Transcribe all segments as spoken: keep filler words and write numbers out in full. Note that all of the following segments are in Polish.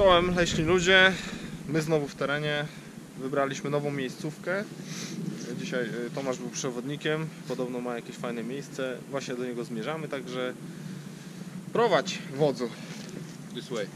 Czołem leśni ludzie, my znowu w terenie, wybraliśmy nową miejscówkę. Dzisiaj Tomasz był przewodnikiem, podobno ma jakieś fajne miejsce, właśnie do niego zmierzamy, także prowadź, wodzu. This way.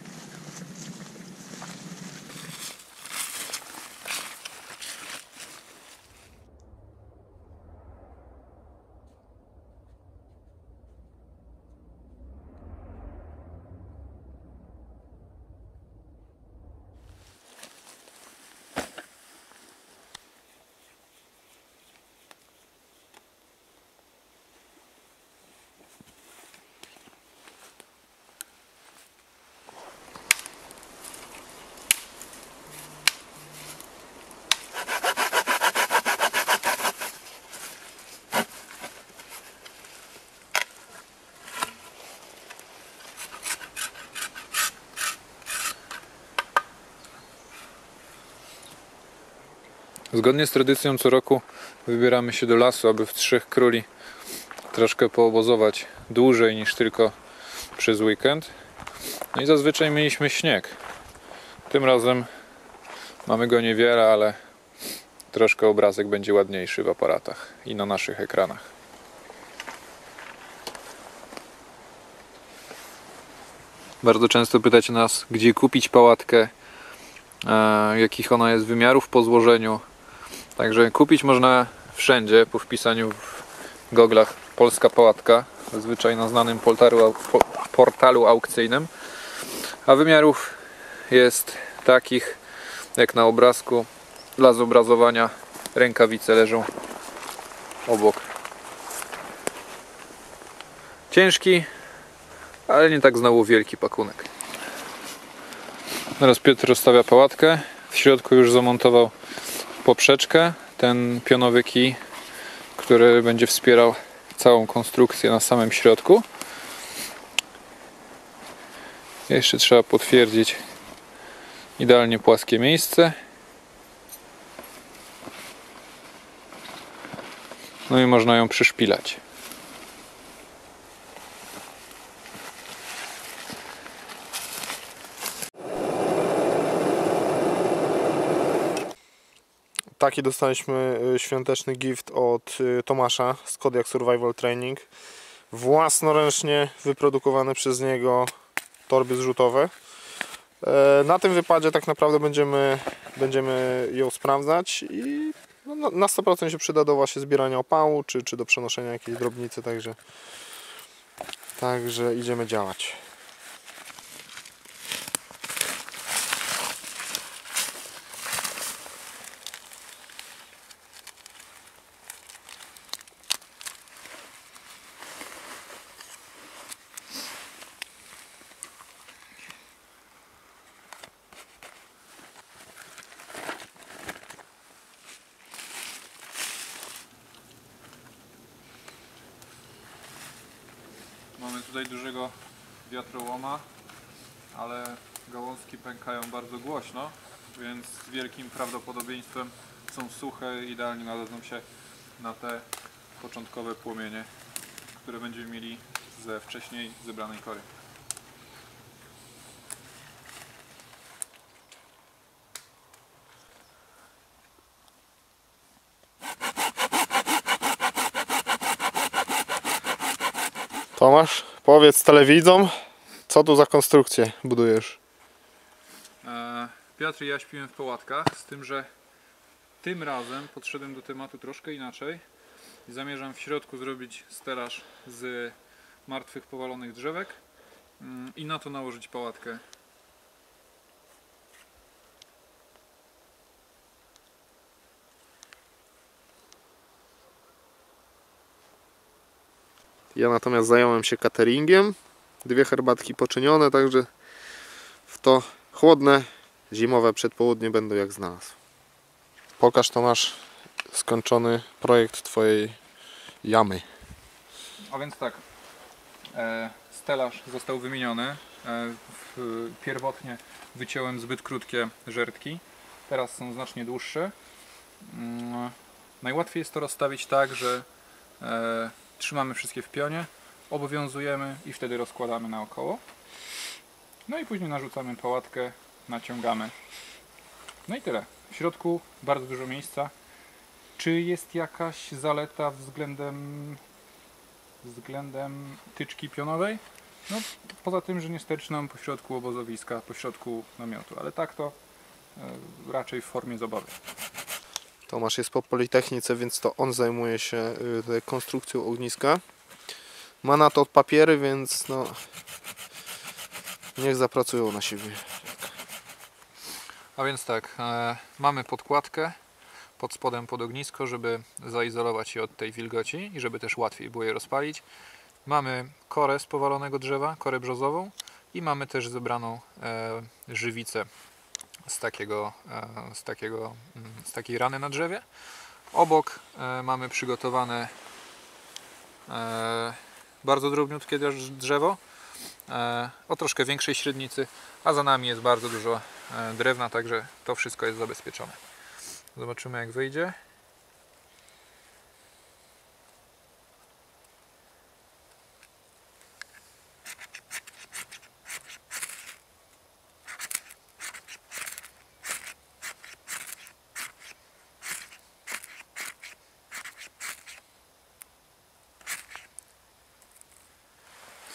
Zgodnie z tradycją co roku wybieramy się do lasu, aby w Trzech Króli troszkę poobozować dłużej niż tylko przez weekend. No i zazwyczaj mieliśmy śnieg. Tym razem mamy go niewiele, ale troszkę obrazek będzie ładniejszy w aparatach i na naszych ekranach. Bardzo często pytacie nas, gdzie kupić pałatkę, jakich ona jest wymiarów po złożeniu. Także kupić można wszędzie po wpisaniu w goglach polska pałatka, zazwyczaj na znanym portalu, portalu aukcyjnym. A wymiarów jest takich jak na obrazku. Dla zobrazowania rękawice leżą obok. Ciężki, ale nie tak znowu wielki pakunek. Teraz Piotr rozstawia pałatkę. W środku już zamontował poprzeczkę, ten pionowy kij, który będzie wspierał całą konstrukcję na samym środku. Jeszcze trzeba potwierdzić idealnie płaskie miejsce. No i można ją przyszpilać. Taki dostaliśmy świąteczny gift od Tomasza z Kodiak Survival Training. Własnoręcznie wyprodukowane przez niego torby zrzutowe. Na tym wypadzie tak naprawdę będziemy, będziemy ją sprawdzać i no, na sto procent się przyda do właśnie zbierania opału czy, czy do przenoszenia jakiejś drobnicy. Także, także idziemy działać. Tutaj dużego wiatrołoma, ale gałązki pękają bardzo głośno, więc z wielkim prawdopodobieństwem są suche i idealnie nadadzą się na te początkowe płomienie, które będziemy mieli ze wcześniej zebranej kory. Tomasz, powiedz telewidzom, co tu za konstrukcję budujesz? Piotr i ja śpimy w pałatkach, z tym, że tym razem podszedłem do tematu troszkę inaczej. Zamierzam w środku zrobić stelaż z martwych, powalonych drzewek i na to nałożyć pałatkę. Ja natomiast zająłem się cateringiem, dwie herbatki poczynione, także w to chłodne, zimowe przedpołudnie będą jak znalazł. Pokaż, Tomasz, skończony projekt twojej jamy. A więc tak, stelaż został wymieniony, pierwotnie wyciąłem zbyt krótkie żertki, teraz są znacznie dłuższe. Najłatwiej jest to rozstawić tak, że trzymamy wszystkie w pionie, obowiązujemy i wtedy rozkładamy naokoło. No i później narzucamy pałatkę naciągamy. No i tyle. W środku bardzo dużo miejsca. Czy jest jakaś zaleta względem, względem tyczki pionowej? No, poza tym, że niesterczną pośrodku obozowiska, pośrodku namiotu, ale tak to y, raczej w formie zabawy. Tomasz jest po Politechnice, więc to on zajmuje się y, konstrukcją ogniska. Ma na to papiery, więc no, niech zapracują na siebie. A więc tak, e, mamy podkładkę pod spodem pod ognisko, żeby zaizolować je od tej wilgoci i żeby też łatwiej było je rozpalić. Mamy korę z powalonego drzewa, korę brzozową i mamy też zebraną e, żywicę z, takiego, e, z, takiego, z takiej rany na drzewie. Obok e, mamy przygotowane e, bardzo drobniutkie drzewo e, o troszkę większej średnicy, a za nami jest bardzo dużo e, drewna, także to wszystko jest zabezpieczone. Zobaczymy, jak wyjdzie.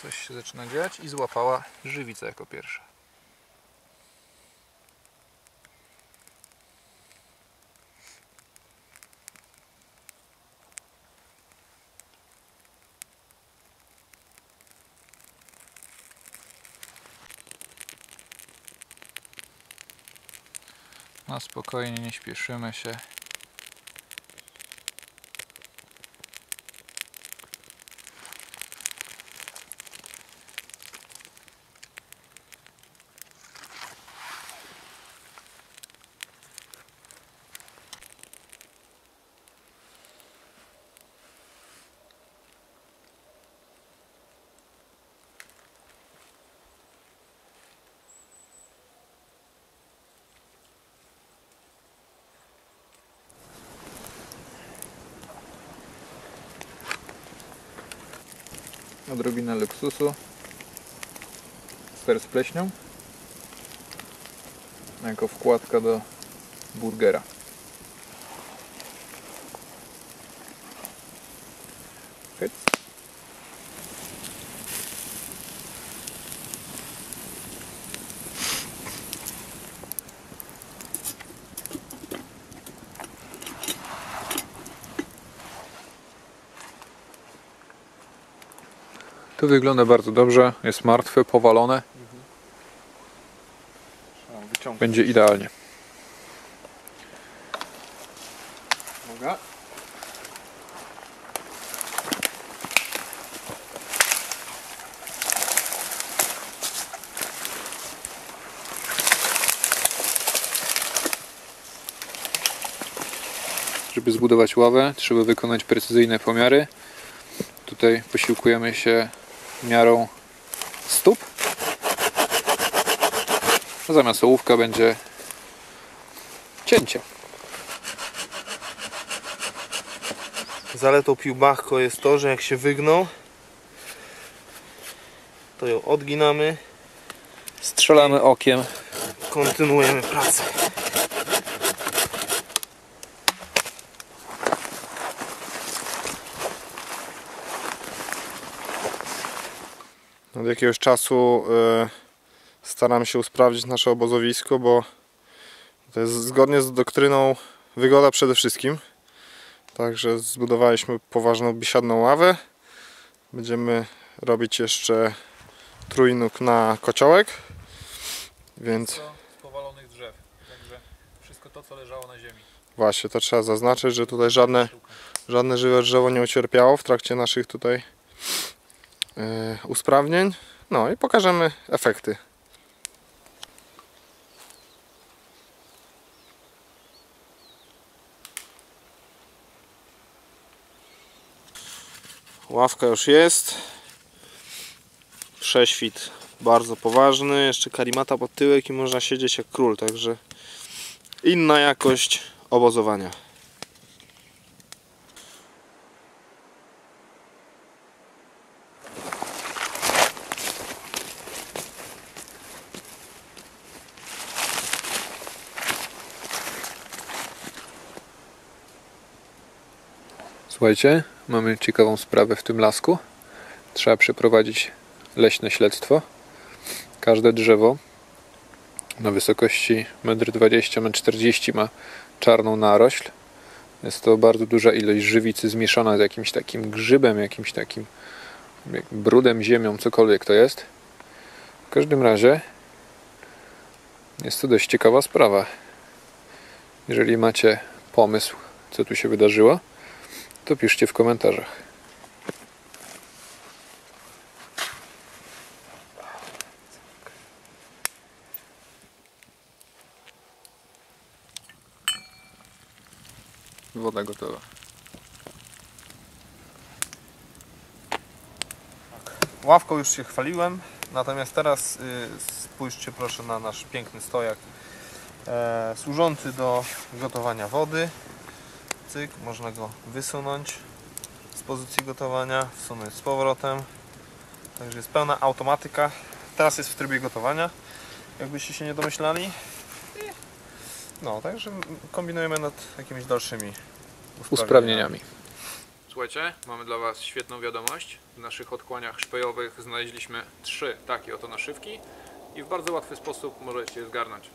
Coś się zaczyna dziać i złapała żywicę jako pierwsza. No spokojnie, nie śpieszymy się. Odrobinę luksusu, ser z pleśnią, jako wkładka do burgera. Hyc. Tu wygląda bardzo dobrze, jest martwe, powalone. Będzie idealnie. Uwaga. Żeby zbudować ławę, trzeba wykonać precyzyjne pomiary. Tutaj posiłkujemy się miarą stóp, a zamiast ołówka będzie cięcie. Zaletą piłbachko jest to, że jak się wygną, to ją odginamy, strzelamy okiem, kontynuujemy pracę. Od jakiegoś czasu y, staram się usprawdzić nasze obozowisko, bo to jest zgodnie z doktryną wygoda przede wszystkim. Także zbudowaliśmy poważną biesiadną ławę. Będziemy robić jeszcze trójnóg na kociołek. Więc z powalonych drzew. Także wszystko to, co leżało na ziemi. Właśnie, to trzeba zaznaczyć, że tutaj żadne, żadne żywe drzewo nie ucierpiało w trakcie naszych tutaj usprawnień, no i pokażemy efekty. Ławka już jest, prześwit bardzo poważny, jeszcze karimata pod tyłek i można siedzieć jak król, także inna jakość obozowania. Słuchajcie, mamy ciekawą sprawę w tym lasku. Trzeba przeprowadzić leśne śledztwo. Każde drzewo na wysokości metr dwadzieścia, metr czterdzieści ma czarną narośl. Jest to bardzo duża ilość żywicy zmieszana z jakimś takim grzybem, jakimś takim brudem, ziemią, cokolwiek to jest. W każdym razie jest to dość ciekawa sprawa. Jeżeli macie pomysł, co tu się wydarzyło, to piszcie w komentarzach. Woda gotowa. Ławką już się chwaliłem, natomiast teraz y, spójrzcie proszę na nasz piękny stojak e, służący do gotowania wody. Cyk, można go wysunąć z pozycji gotowania, wsunąć z powrotem. Także jest pełna automatyka. Teraz jest w trybie gotowania, jakbyście się nie domyślali. No, także kombinujemy nad jakimiś dalszymi usprawnieniami. usprawnieniami. Słuchajcie, mamy dla Was świetną wiadomość. W naszych odkłaniach szpejowych znaleźliśmy trzy takie oto naszywki i w bardzo łatwy sposób możecie je zgarnąć.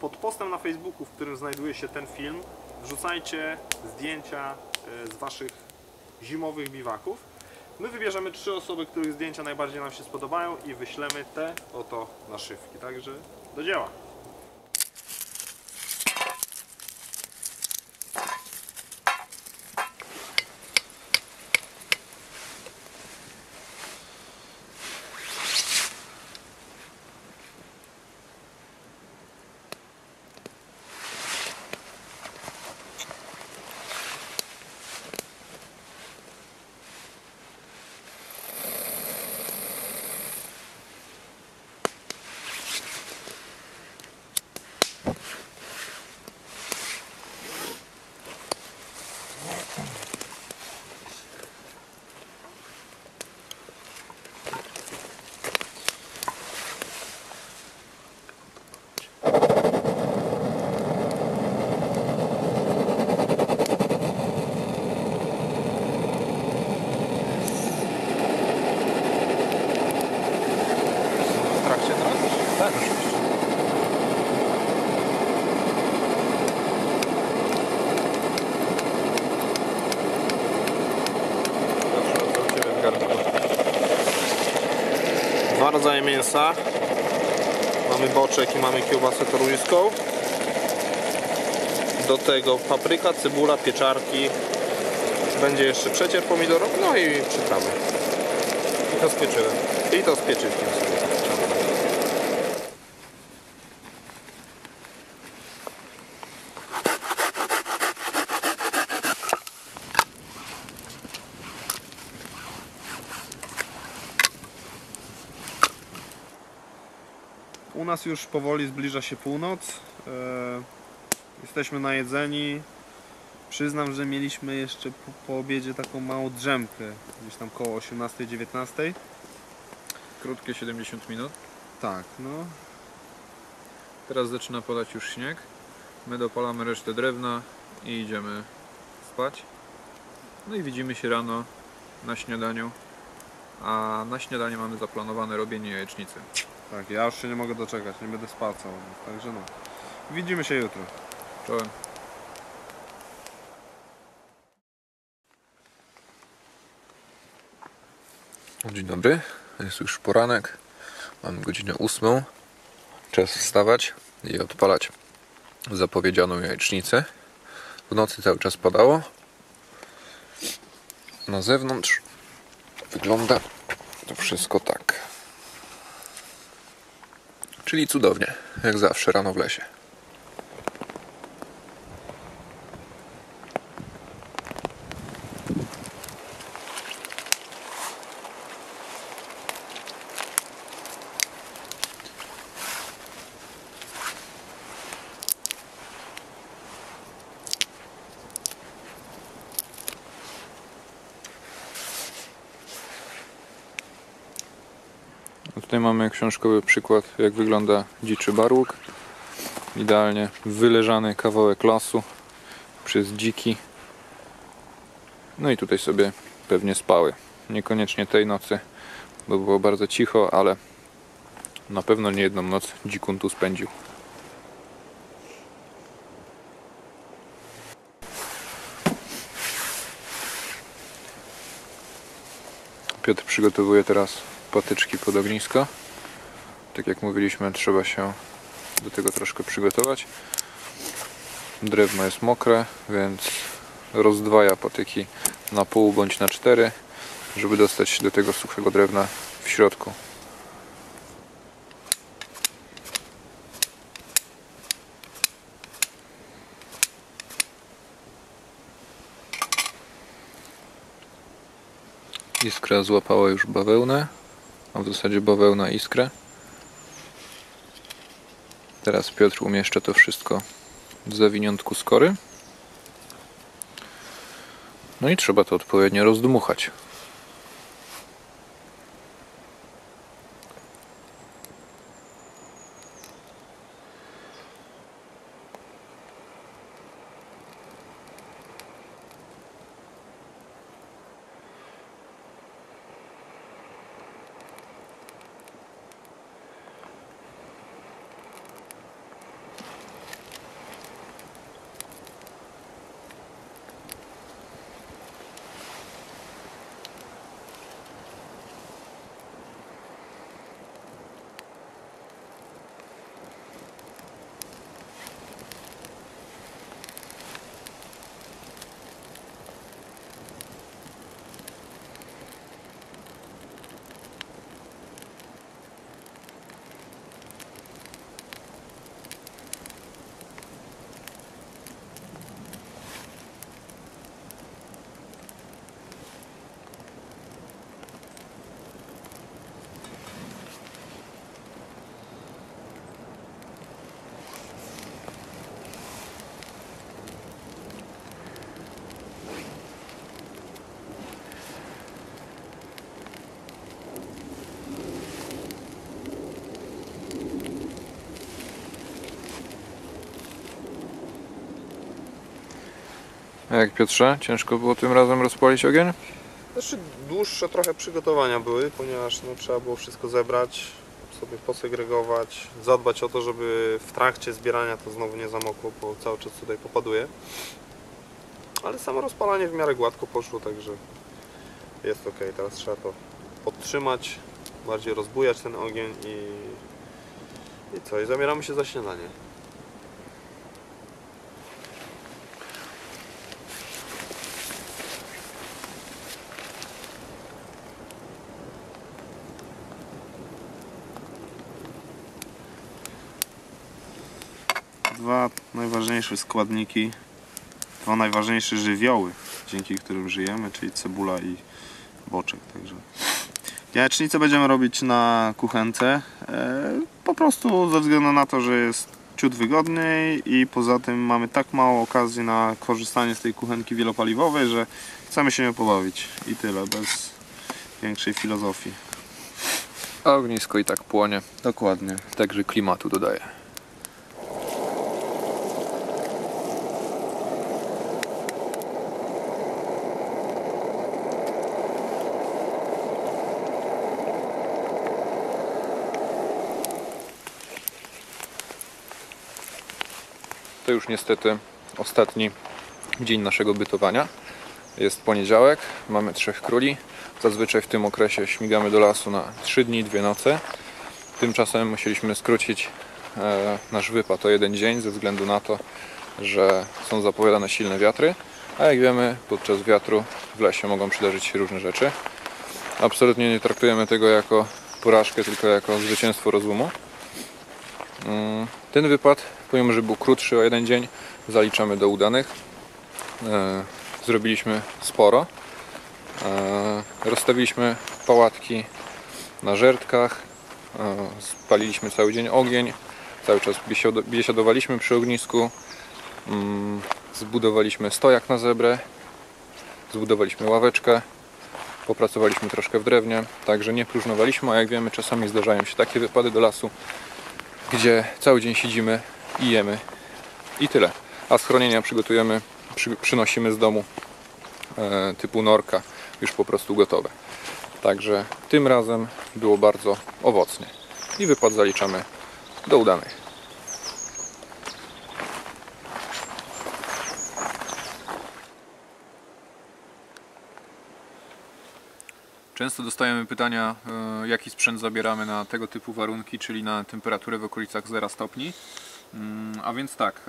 Pod postem na Facebooku, w którym znajduje się ten film, wrzucajcie zdjęcia z Waszych zimowych biwaków. My wybierzemy trzy osoby, których zdjęcia najbardziej nam się spodobają i wyślemy te oto naszywki. Także do dzieła! Dwa rodzaje mięsa. Mamy boczek i mamy kiełbasę toruńską. Do tego papryka, cebula, pieczarki. Będzie jeszcze przecier pomidorowy, no i przyprawy. I to z pieczywem. I to z pieczywkiem sobie. U nas już powoli zbliża się północ, yy, jesteśmy najedzeni. Przyznam, że mieliśmy jeszcze po, po obiedzie taką małą drzemkę, gdzieś tam koło osiemnastej, dziewiętnastej. Krótkie siedemdziesiąt minut. Tak, no. Teraz zaczyna padać już śnieg. My dopalamy resztę drewna i idziemy spać. No i widzimy się rano na śniadaniu, a na śniadanie mamy zaplanowane robienie jajecznicy. Tak, ja już się nie mogę doczekać, nie będę spał cały, także no. Widzimy się jutro. Czołem. Dzień dobry, jest już poranek, mamy godzinę ósmą. Czas wstawać i odpalać zapowiedzianą jajecznicę. W nocy cały czas padało. Na zewnątrz wygląda to wszystko tak. Czyli cudownie, jak zawsze rano w lesie. Tutaj mamy książkowy przykład, jak wygląda dziczy barłuk. Idealnie wyleżany kawałek lasu przez dziki. No i tutaj sobie pewnie spały. Niekoniecznie tej nocy, bo było bardzo cicho, ale na pewno nie jedną noc dzikun tu spędził. Piotr przygotowuje teraz patyczki pod ognisko. Tak jak mówiliśmy, trzeba się do tego troszkę przygotować. Drewno jest mokre, więc rozdwaja patyki na pół bądź na cztery, żeby dostać się do tego suchego drewna w środku. Iskra złapała już bawełnę, a w zasadzie bawełna iskrę. Teraz Piotr umieszcza to wszystko w zawiniątku skory. No i trzeba to odpowiednio rozdmuchać. A jak, Piotrze? Ciężko było tym razem rozpalić ogień? Znaczy dłuższe trochę przygotowania były, ponieważ no, trzeba było wszystko zebrać, sobie posegregować, zadbać o to, żeby w trakcie zbierania to znowu nie zamokło, bo cały czas tutaj popaduje. Ale samo rozpalanie w miarę gładko poszło, także jest ok. Teraz trzeba to podtrzymać, bardziej rozbujać ten ogień i, i co? I zabieramy się za śniadanie. Dwa najważniejsze składniki, dwa najważniejsze żywioły, dzięki którym żyjemy, czyli cebula i boczek. Także jajecznicę będziemy robić na kuchence, po prostu ze względu na to, że jest ciut wygodniej i poza tym mamy tak mało okazji na korzystanie z tej kuchenki wielopaliwowej, że chcemy się nią pobawić i tyle, bez większej filozofii. A ognisko i tak płonie. Dokładnie. Także klimatu dodaje. To już niestety ostatni dzień naszego bytowania. Jest poniedziałek, mamy trzech króli. Zazwyczaj w tym okresie śmigamy do lasu na trzy dni, dwie noce. Tymczasem musieliśmy skrócić e, nasz wypad o jeden dzień ze względu na to, że są zapowiadane silne wiatry, a jak wiemy, podczas wiatru w lesie mogą przydarzyć się różne rzeczy. Absolutnie nie traktujemy tego jako porażkę, tylko jako zwycięstwo rozumu. Ten wypad, pomimo że był krótszy o jeden dzień, zaliczamy do udanych. Zrobiliśmy sporo. Rozstawiliśmy pałatki na żerdkach. Spaliliśmy cały dzień ogień. Cały czas biesiadowaliśmy przy ognisku. Zbudowaliśmy stojak na zebrę. Zbudowaliśmy ławeczkę. Popracowaliśmy troszkę w drewnie. Także nie próżnowaliśmy, a jak wiemy, czasami zdarzają się takie wypady do lasu, gdzie cały dzień siedzimy i jemy i tyle. A schronienia przygotujemy, przy, przynosimy z domu typu norka już po prostu gotowe. Także tym razem było bardzo owocnie i wypad zaliczamy do udanych. Często dostajemy pytania, jaki sprzęt zabieramy na tego typu warunki, czyli na temperaturę w okolicach zera stopni. A więc tak,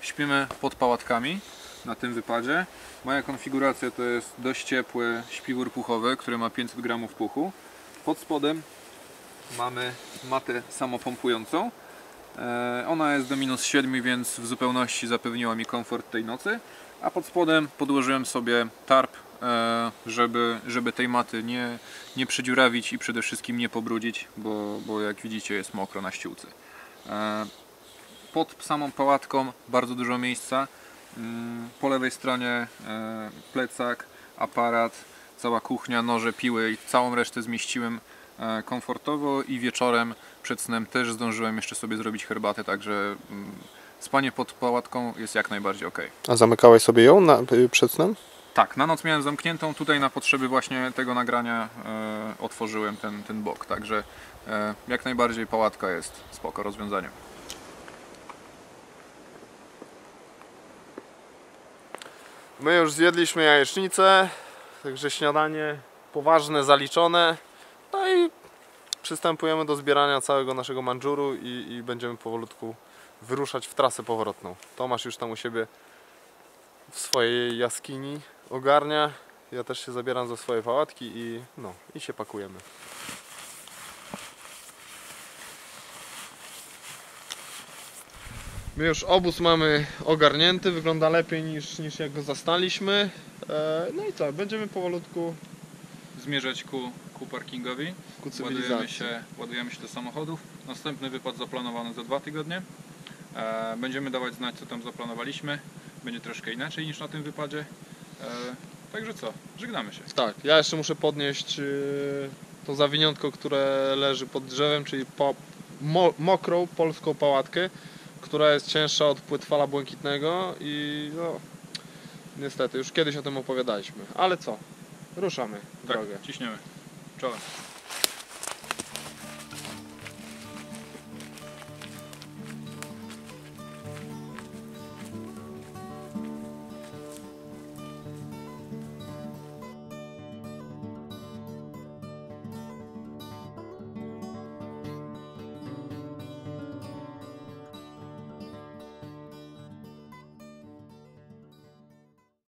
śpimy pod pałatkami na tym wypadzie. Moja konfiguracja to jest dość ciepły śpiwór puchowy, który ma pięćset gramów puchu. Pod spodem mamy matę samopompującą. Ona jest do minus siedmiu, więc w zupełności zapewniła mi komfort tej nocy. A pod spodem podłożyłem sobie tarp, żeby, żeby tej maty nie, nie przedziurawić i przede wszystkim nie pobrudzić, bo, bo jak widzicie jest mokro na ściółce. Pod samą pałatką bardzo dużo miejsca. Po lewej stronie plecak, aparat, cała kuchnia, noże, piły i całą resztę zmieściłem komfortowo i wieczorem przed snem też zdążyłem jeszcze sobie zrobić herbatę, także spanie pod pałatką jest jak najbardziej ok. A zamykałeś sobie ją na, przed snem? Tak, na noc miałem zamkniętą, tutaj na potrzeby właśnie tego nagrania e, otworzyłem ten, ten bok, także e, jak najbardziej pałatka jest spoko rozwiązaniem. My już zjedliśmy jajecznicę, także śniadanie poważne, zaliczone, no i przystępujemy do zbierania całego naszego mandżuru i, i będziemy powolutku wyruszać w trasę powrotną. Tomasz już tam u siebie w swojej jaskini ogarnia, ja też się zabieram za swoje pałatki i no, i się pakujemy. My już obóz mamy ogarnięty, wygląda lepiej niż, niż jak go zastaliśmy. No i co, będziemy powolutku zmierzać ku, ku parkingowi, ku cywilizacji. Ładujemy się, ładujemy się do samochodów. Następny wypad zaplanowany za dwa tygodnie. Będziemy dawać znać, co tam zaplanowaliśmy. Będzie troszkę inaczej niż na tym wypadzie. E, także co, żegnamy się. Tak, ja jeszcze muszę podnieść y, to zawiniątko, które leży pod drzewem, czyli po, mo, mokrą polską pałatkę, która jest cięższa od płetwala błękitnego i no, niestety, już kiedyś o tym opowiadaliśmy. Ale co, ruszamy w tak, drogę. Ciśniemy. Czołem.